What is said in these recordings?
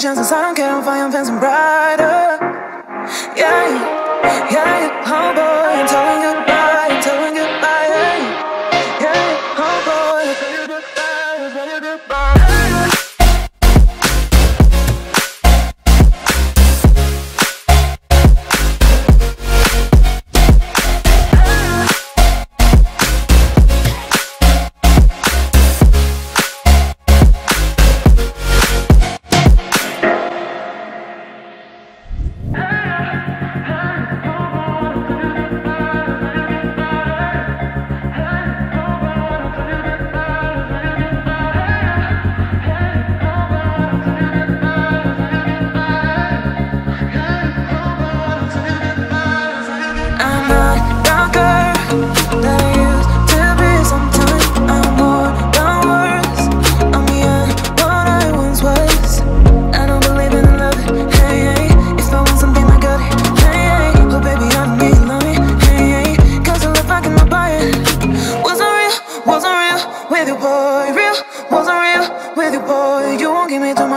Chances, I don't care, I'm fine, I'm fencing brighter. Yeah, yeah, oh boy, I'm telling you goodbye, I'm telling you goodbye. Yeah, yeah, oh boy, I'm telling you goodbye, I'm telling you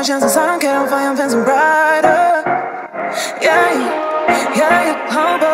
chances, I don't care, I'm fine, I'm fencing brighter. Yeah, yeah, yeah, oh boy.